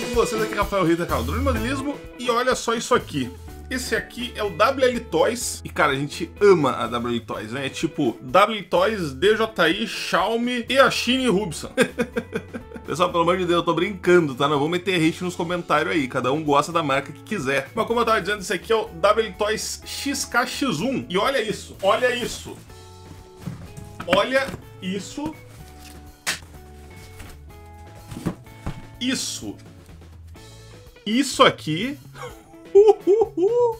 bom com vocês? Aqui é Rafael Rita, canal Drone Modelismo, e olha só isso aqui. Esse aqui é o WLToys, e cara, a gente ama a WLToys, né? É tipo WLToys, DJI, Xiaomi e a Chine Rubson. Pessoal, pelo amor de Deus, eu tô brincando, tá? Não vou meter hate nos comentários aí, cada um gosta da marca que quiser. Mas como eu tava dizendo, esse aqui é o WLToys XK X1, e olha isso, olha isso. Olha isso. Isso. Isso aqui.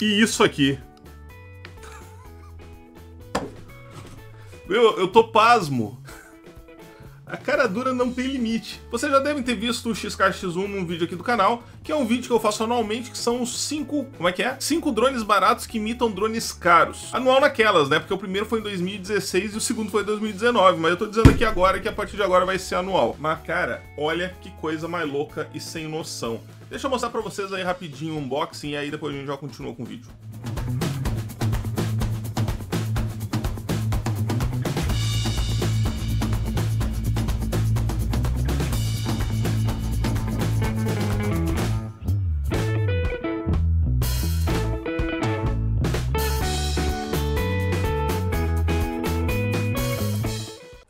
E isso aqui. Meu, eu tô pasmo. A cara dura não tem limite. Vocês já devem ter visto o XKX1 num vídeo aqui do canal, que é um vídeo que eu faço anualmente, que são os 5... Como é que é? 5 drones baratos que imitam drones caros. Anual naquelas, né? Porque o primeiro foi em 2016 e o segundo foi em 2019. Mas eu tô dizendo aqui agora que a partir de agora vai ser anual. Mas, cara, olha que coisa mais louca e sem noção. Deixa eu mostrar pra vocês aí rapidinho o unboxing e aí depois a gente já continua com o vídeo.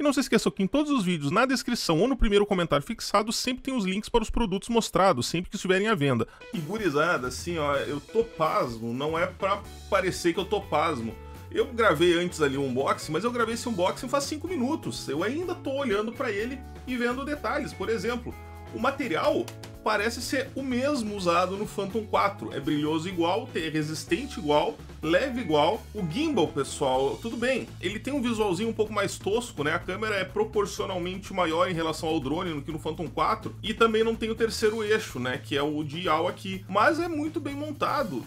Não se esqueçam que em todos os vídeos, na descrição ou no primeiro comentário fixado, sempre tem os links para os produtos mostrados, sempre que estiverem à venda. E gurizada, assim, ó, eu tô pasmo, não é pra parecer que eu tô pasmo. Eu gravei antes ali um unboxing, mas eu gravei esse unboxing faz 5 minutos. Eu ainda tô olhando pra ele e vendo detalhes. Por exemplo, o material parece ser o mesmo usado no Phantom 4. É brilhoso igual, é resistente igual, leve igual. O gimbal, pessoal, tudo bem, ele tem um visualzinho um pouco mais tosco, né? A câmera é proporcionalmente maior em relação ao drone do que no Phantom 4. E também não tem o terceiro eixo, né? Que é o dial aqui. Mas é muito bem montado.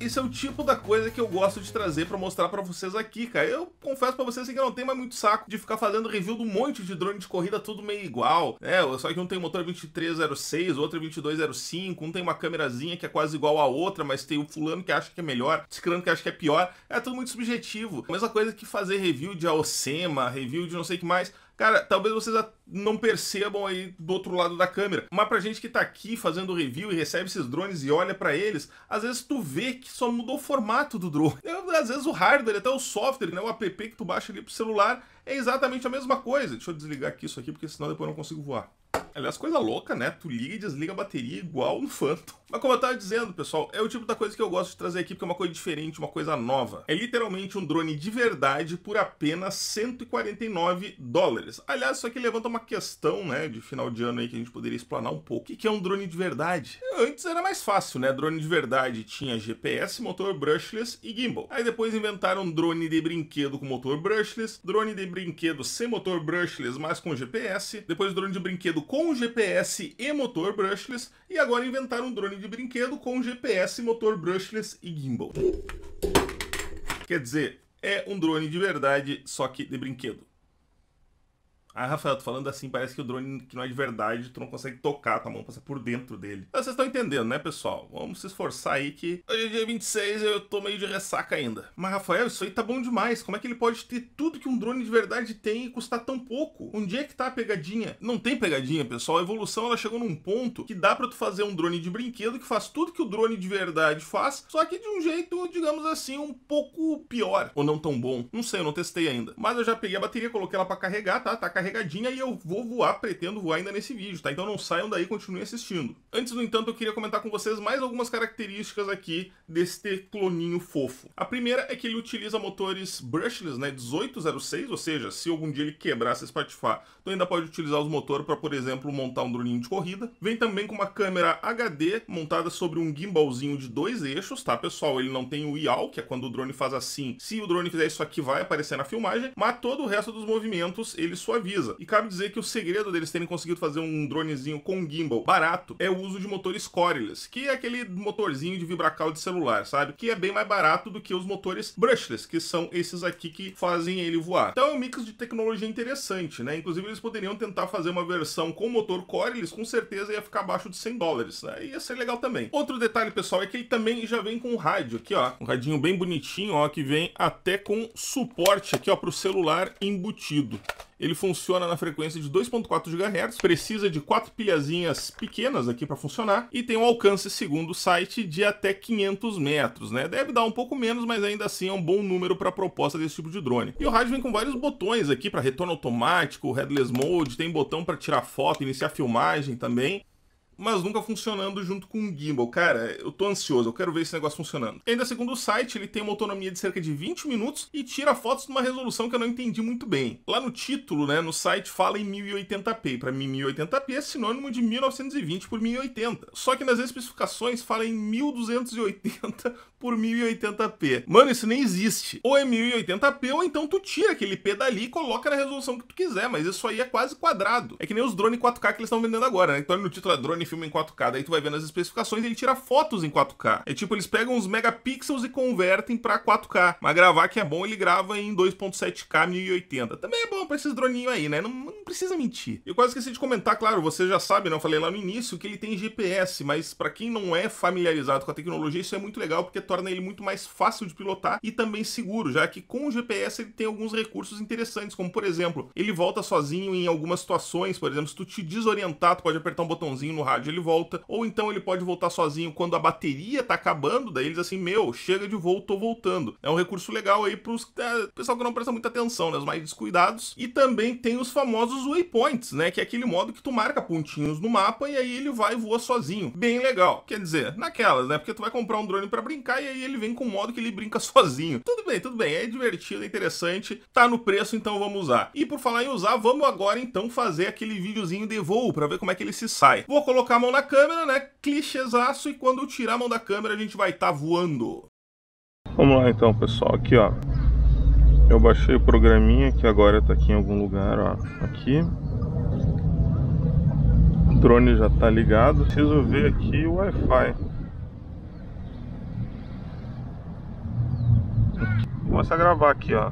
Esse é o tipo da coisa que eu gosto de trazer pra mostrar pra vocês aqui, cara. Eu confesso pra vocês que eu não tenho mais muito saco de ficar fazendo review de um monte de drone de corrida, tudo meio igual. É, só que um tem motor 2306, outro é 2205, um tem uma câmerazinha que é quase igual a outra, mas tem o fulano que acha que é melhor, o ciclano que acha que é pior. É tudo muito subjetivo. A mesma coisa que fazer review de Aosema, review de não sei o que mais. Cara, talvez vocês não percebam aí do outro lado da câmera, mas pra gente que tá aqui fazendo review e recebe esses drones e olha pra eles, às vezes tu vê que só mudou o formato do drone. Às vezes o hardware, até o software, né, o app que tu baixa ali pro celular, é exatamente a mesma coisa. Deixa eu desligar aqui isso aqui, porque senão depois eu não consigo voar. Aliás, coisa louca, né? Tu liga e desliga a bateria igual no Phantom. Mas como eu tava dizendo, pessoal, é o tipo da coisa que eu gosto de trazer aqui, porque é uma coisa diferente, uma coisa nova. É literalmente um drone de verdade por apenas $149. Aliás, isso aqui levanta uma questão, né, de final de ano aí que a gente poderia explanar um pouco. O que é um drone de verdade? Antes era mais fácil, né? Drone de verdade tinha GPS, motor brushless e gimbal. Aí depois inventaram drone de brinquedo com motor brushless, drone de brinquedo sem motor brushless, mas com GPS, depois drone de brinquedo com GPS e motor brushless, e agora inventaram um drone de brinquedo com GPS, motor brushless e gimbal. Quer dizer, é um drone de verdade, só que de brinquedo. Ah, Rafael, tô falando assim, parece que o drone que não é de verdade, tu não consegue tocar, tua mão passa por dentro dele. Mas vocês estão entendendo, né, pessoal? Vamos se esforçar aí que hoje é dia 26 e eu tô meio de ressaca ainda. Mas, Rafael, isso aí tá bom demais. Como é que ele pode ter tudo que um drone de verdade tem e custar tão pouco? Onde é que tá a pegadinha? Não tem pegadinha, pessoal. A evolução, ela chegou num ponto que dá pra tu fazer um drone de brinquedo que faz tudo que o drone de verdade faz, só que de um jeito, digamos assim, um pouco pior. Ou não tão bom. Não sei, eu não testei ainda. Mas eu já peguei a bateria, coloquei ela pra carregar, tá? Tá carregadinha, e eu vou voar, pretendo voar ainda nesse vídeo, tá? Então não saiam daí, continuem assistindo. Antes, no entanto, eu queria comentar com vocês mais algumas características aqui deste cloninho fofo. A primeira é que ele utiliza motores brushless, né, 1806, ou seja, se algum dia ele quebrar, se espatifar, tu ainda pode utilizar os motores para, por exemplo, montar um droninho de corrida. Vem também com uma câmera HD montada sobre um gimbalzinho de 2 eixos, tá, pessoal? Ele não tem o IAL, que é quando o drone faz assim. Se o drone fizer isso aqui, vai aparecer na filmagem, mas todo o resto dos movimentos, ele suaviza. E cabe dizer que o segredo deles terem conseguido fazer um dronezinho com gimbal barato é o uso de motores cordless, que é aquele motorzinho de vibracal de celular, sabe? Que é bem mais barato do que os motores brushless, que são esses aqui que fazem ele voar. Então é um mix de tecnologia interessante, né? Inclusive eles poderiam tentar fazer uma versão com motor cordless, com certeza ia ficar abaixo de $100, né? Ia ser legal também. Outro detalhe, pessoal, é que ele também já vem com um rádio aqui, ó. Um radinho bem bonitinho, ó, que vem até com suporte aqui, ó, pro celular embutido. Ele funciona na frequência de 2.4 GHz, precisa de 4 pilhazinhas pequenas aqui para funcionar e tem um alcance, segundo o site, de até 500 metros, né? Deve dar um pouco menos, mas ainda assim é um bom número para a proposta desse tipo de drone. E o rádio vem com vários botões aqui para retorno automático, headless mode, tem botão para tirar foto, iniciar filmagem também, mas nunca funcionando junto com o gimbal. Cara, eu tô ansioso, eu quero ver esse negócio funcionando. Ainda segundo o site, ele tem uma autonomia de cerca de 20 minutos e tira fotos numa resolução que eu não entendi muito bem. Lá no título, né, no site, fala em 1080p. Pra mim, 1080p é sinônimo de 1920 por 1080. Só que nas especificações fala em 1280 por 1080p. Mano, isso nem existe. Ou é 1080p, ou então tu tira aquele P dali e coloca na resolução que tu quiser, mas isso aí é quase quadrado. É que nem os drones 4K que eles estão vendendo agora, né? Então no título é drone filma em 4K, daí tu vai vendo as especificações e ele tira fotos em 4K. É tipo, eles pegam uns megapixels e convertem pra 4K. Mas gravar que é bom, ele grava em 2.7K 1080. Também é bom pra esses droninhos aí, né? Não precisa mentir. Eu quase esqueci de comentar, claro, você já sabe, né? Eu falei lá no início que ele tem GPS, mas pra quem não é familiarizado com a tecnologia, isso é muito legal porque torna ele muito mais fácil de pilotar e também seguro, já que com o GPS ele tem alguns recursos interessantes, como por exemplo, ele volta sozinho em algumas situações, por exemplo, se tu te desorientar, tu pode apertar um botãozinho no rádio, ele volta, ou então ele pode voltar sozinho quando a bateria tá acabando, daí eles assim, meu, chega de voo, tô voltando. É um recurso legal aí pros pessoal que não presta muita atenção, né, os mais descuidados. E também tem os famosos waypoints, né, que é aquele modo que tu marca pontinhos no mapa e aí ele vai e voa sozinho. Bem legal, quer dizer, naquelas, né, porque tu vai comprar um drone pra brincar e aí ele vem com um modo que ele brinca sozinho. Tudo bem, é divertido, é interessante, tá no preço, então vamos usar. E por falar em usar, vamos agora então fazer aquele videozinho de voo pra ver como é que ele se sai. Vou colocar a mão na câmera, né? Clichêzaço, e quando eu tirar a mão da câmera a gente vai estar voando. Vamos lá então, pessoal. Aqui, ó. Eu baixei o programinha que agora tá aqui em algum lugar, ó. Aqui. O drone já tá ligado. Preciso ver aqui o Wi-Fi. Começa a gravar aqui, ó.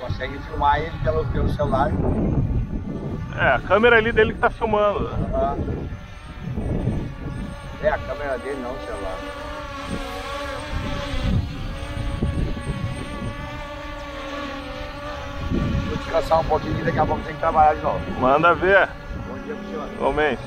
Consegue filmar ele pelo celular. É, a câmera ali dele que tá filmando. Uhum. É, a câmera dele, não o celular. Vou descansar um pouquinho e daqui a pouco tem que trabalhar de novo. Manda ver. Bom dia pro senhor. Igualmente.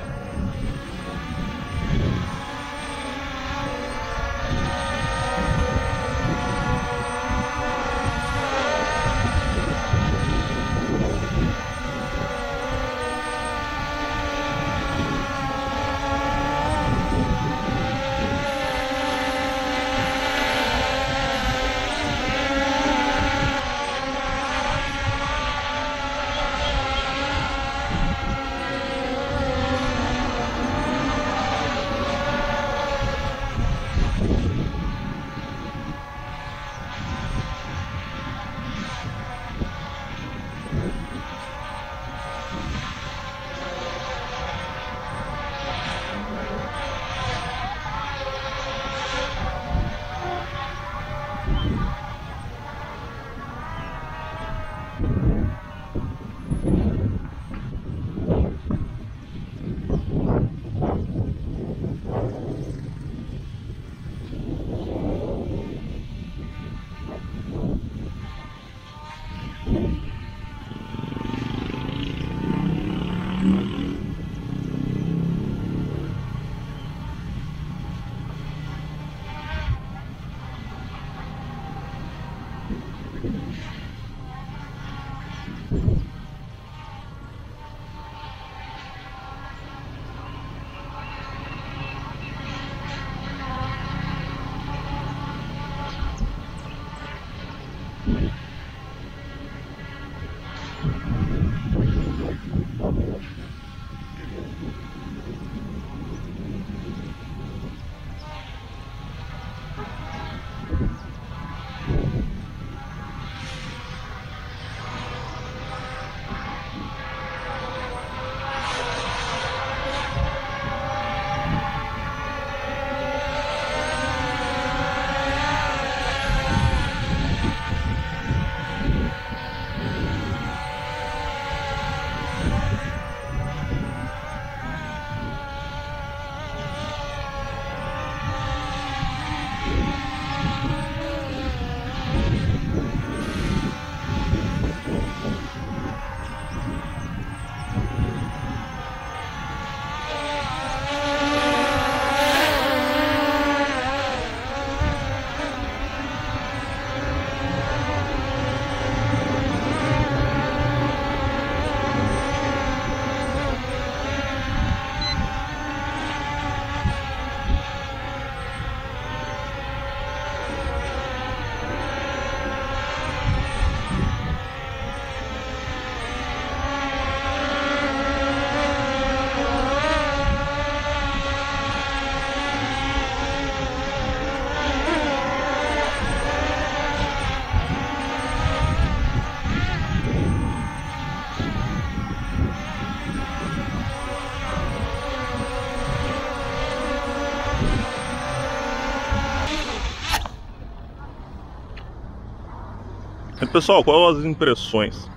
Pessoal, quais as impressões?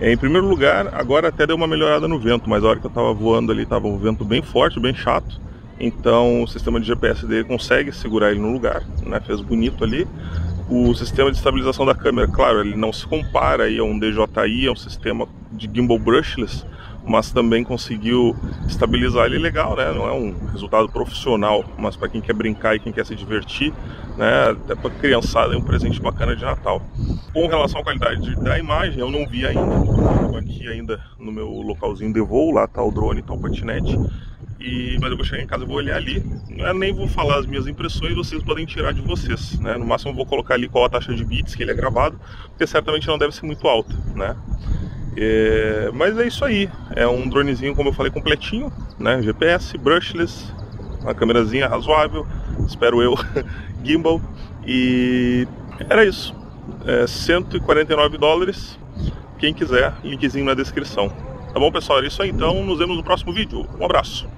Em primeiro lugar, agora até deu uma melhorada no vento, mas a hora que eu estava voando ali estava um vento bem forte, bem chato. Então o sistema de GPS dele consegue segurar ele no lugar, né? Fez bonito ali. O sistema de estabilização da câmera, claro, ele não se compara aí a um DJI, é um sistema de gimbal brushless, mas também conseguiu estabilizar ele legal, né? Não é um resultado profissional, mas para quem quer brincar e quem quer se divertir, né? Até para criançada é um presente bacana de Natal. Com relação à qualidade da imagem, eu não vi ainda, estou aqui ainda no meu localzinho de voo, lá tá o drone, tá o patinete, mas eu vou chegar em casa e vou olhar ali, eu nem vou falar as minhas impressões, vocês podem tirar de vocês, né? No máximo eu vou colocar ali qual a taxa de bits que ele é gravado, porque certamente não deve ser muito alta, né? Mas é isso aí, é um dronezinho, como eu falei, completinho, né? GPS, brushless, uma câmerazinha razoável, espero eu, gimbal, e era isso, $149, quem quiser, linkzinho na descrição. Tá bom, pessoal? É isso aí, então, nos vemos no próximo vídeo, um abraço!